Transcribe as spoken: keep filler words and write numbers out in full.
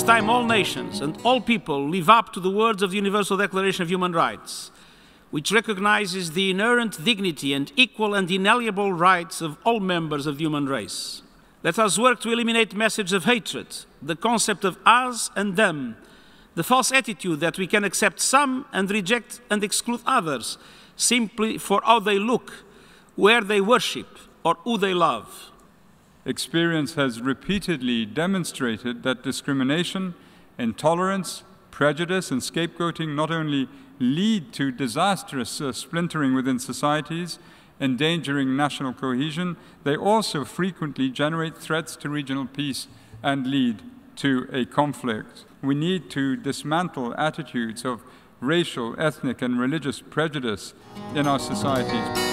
this time all nations and all people live up to the words of the Universal Declaration of Human Rights, which recognizes the inherent dignity and equal and inalienable rights of all members of the human race. Let us work to eliminate messages of hatred, the concept of us and them, the false attitude that we can accept some and reject and exclude others simply for how they look, where they worship, or who they love. Experience has repeatedly demonstrated that discrimination, intolerance, prejudice, and scapegoating not only lead to disastrous uh, splintering within societies, endangering national cohesion, they also frequently generate threats to regional peace and lead to a conflict. We need to dismantle attitudes of racial, ethnic, and religious prejudice in our societies.